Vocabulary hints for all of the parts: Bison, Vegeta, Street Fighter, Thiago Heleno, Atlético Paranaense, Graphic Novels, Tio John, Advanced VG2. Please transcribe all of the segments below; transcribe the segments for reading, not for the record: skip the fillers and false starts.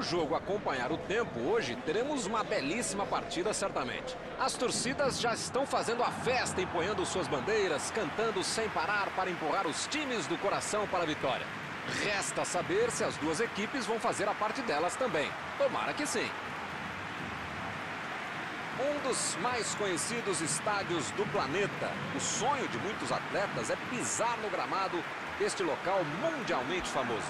o jogo acompanhar o tempo, hoje teremos uma belíssima partida certamente. As torcidas já estão fazendo a festa, empunhando suas bandeiras, cantando sem parar para empurrar os times do coração para a vitória. Resta saber se as duas equipes vão fazer a parte delas também. Tomara que sim. Um dos mais conhecidos estádios do planeta. O sonho de muitos atletas é pisar no gramado deste local mundialmente famoso.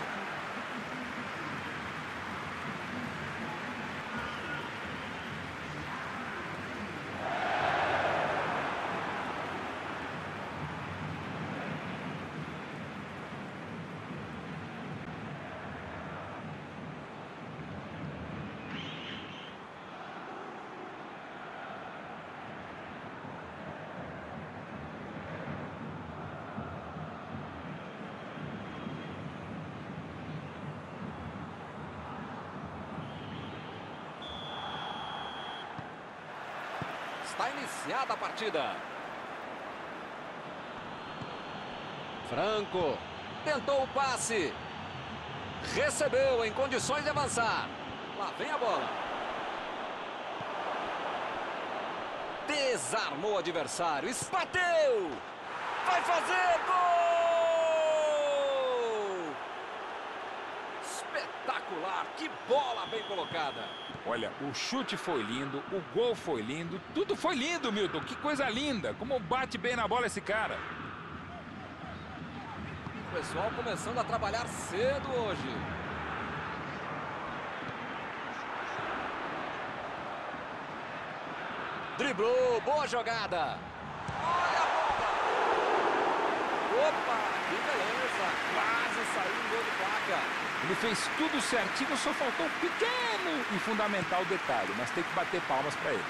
Está iniciada a partida. Franco tentou o passe. Recebeu em condições de avançar. Lá vem a bola. Desarmou o adversário. Bateu. Vai fazer gol! Espetacular. Que bola bem colocada. Olha, o chute foi lindo, o gol foi lindo, tudo foi lindo, Milton. Que coisa linda, como bate bem na bola esse cara. O pessoal começando a trabalhar cedo hoje. Driblou, boa jogada. Olha a bola. Opa, que beleza. Quase saiu um gol de placa. Ele fez tudo certinho, só faltou um pequeno e fundamental detalhe, mas tem que bater palmas para eles.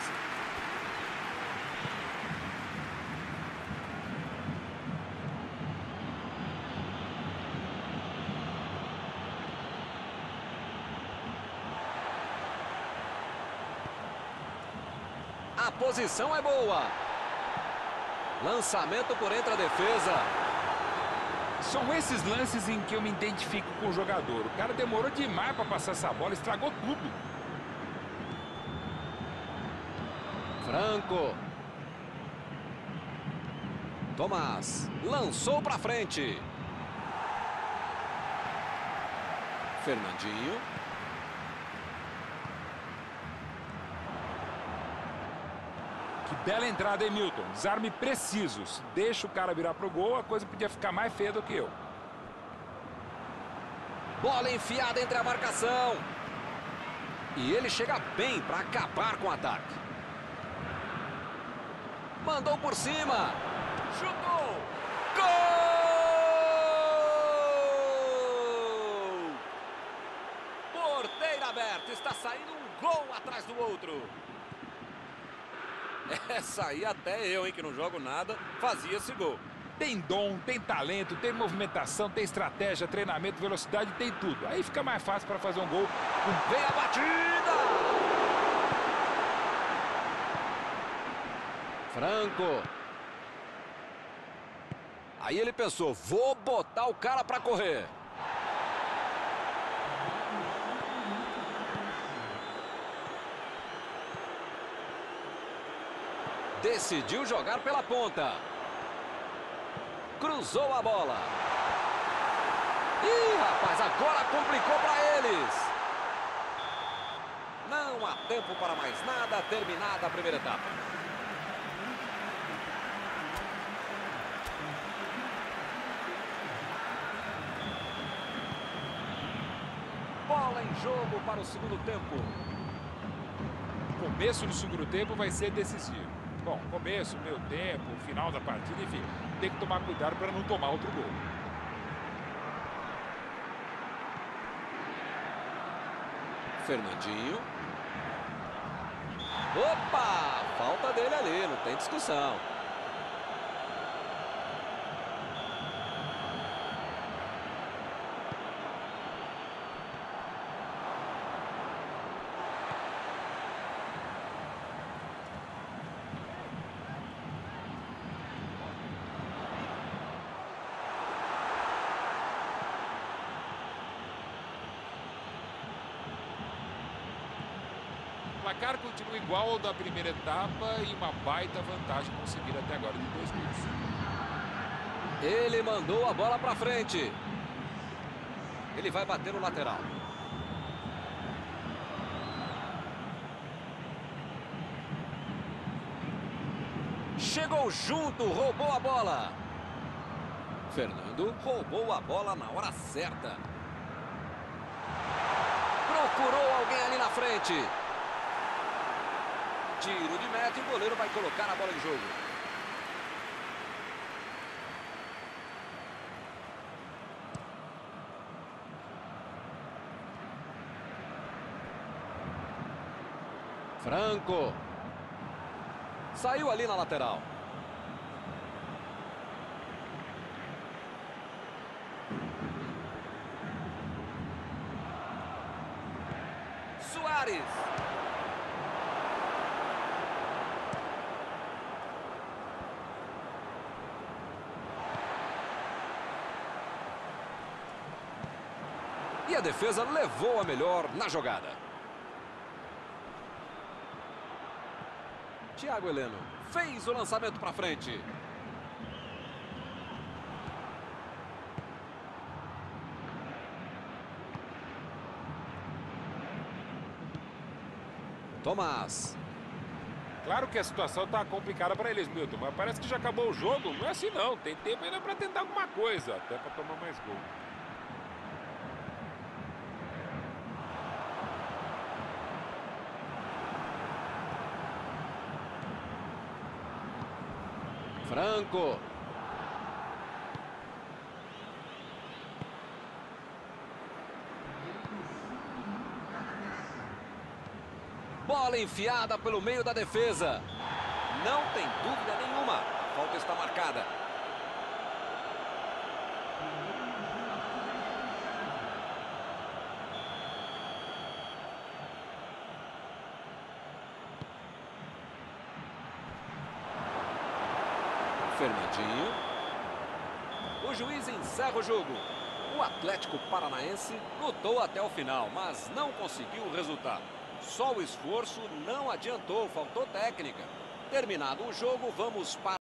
A posição é boa. Lançamento por entre a defesa. São esses lances em que eu me identifico com o jogador. O cara demorou demais para passar essa bola, estragou tudo. Franco. Tomás lançou para frente. Fernandinho. Bela entrada, hein, Milton? Desarme precisos. Deixa o cara virar pro gol, a coisa podia ficar mais feia do que eu. Bola enfiada entre a marcação. E ele chega bem para acabar com o ataque. Mandou por cima. Chutou. Gol! Porteira aberta. Está saindo um gol atrás do outro. Essa aí até eu, hein, que não jogo nada, fazia esse gol. Tem dom, tem talento, tem movimentação, tem estratégia, treinamento, velocidade, tem tudo. Aí fica mais fácil para fazer um gol. Vem a batida! Franco. Aí ele pensou, vou botar o cara para correr. Decidiu jogar pela ponta. Cruzou a bola. Ih, rapaz, agora complicou para eles. Não há tempo para mais nada, terminada a primeira etapa. Bola em jogo para o segundo tempo. O começo do segundo tempo vai ser decisivo. Bom, começo, meio tempo, final da partida, enfim, tem que tomar cuidado para não tomar outro gol. Fernandinho. Opa! Falta dele ali, não tem discussão. placar continua igual ao da primeira etapa e uma baita vantagem conseguida até agora de 2 gols. Ele mandou a bola para frente. Ele vai bater no lateral. Chegou junto, roubou a bola. Fernando roubou a bola na hora certa. Procurou alguém ali na frente. Tiro de meta e o goleiro vai colocar a bola em jogo. Franco. Saiu ali na lateral. Soares. E a defesa levou a melhor na jogada. Thiago Heleno fez o lançamento para frente. Tomás. Claro que a situação tá complicada para eles, Milton, mas parece que já acabou o jogo. Não é assim não, tem tempo ainda para tentar alguma coisa, até para tomar mais gol. Franco. Bola enfiada pelo meio da defesa. Não tem dúvida nenhuma. A falta está marcada. Fernandinho. O juiz encerra o jogo. O Atlético Paranaense lutou até o final, mas não conseguiu o resultado. Só o esforço não adiantou, faltou técnica. Terminado o jogo, vamos para...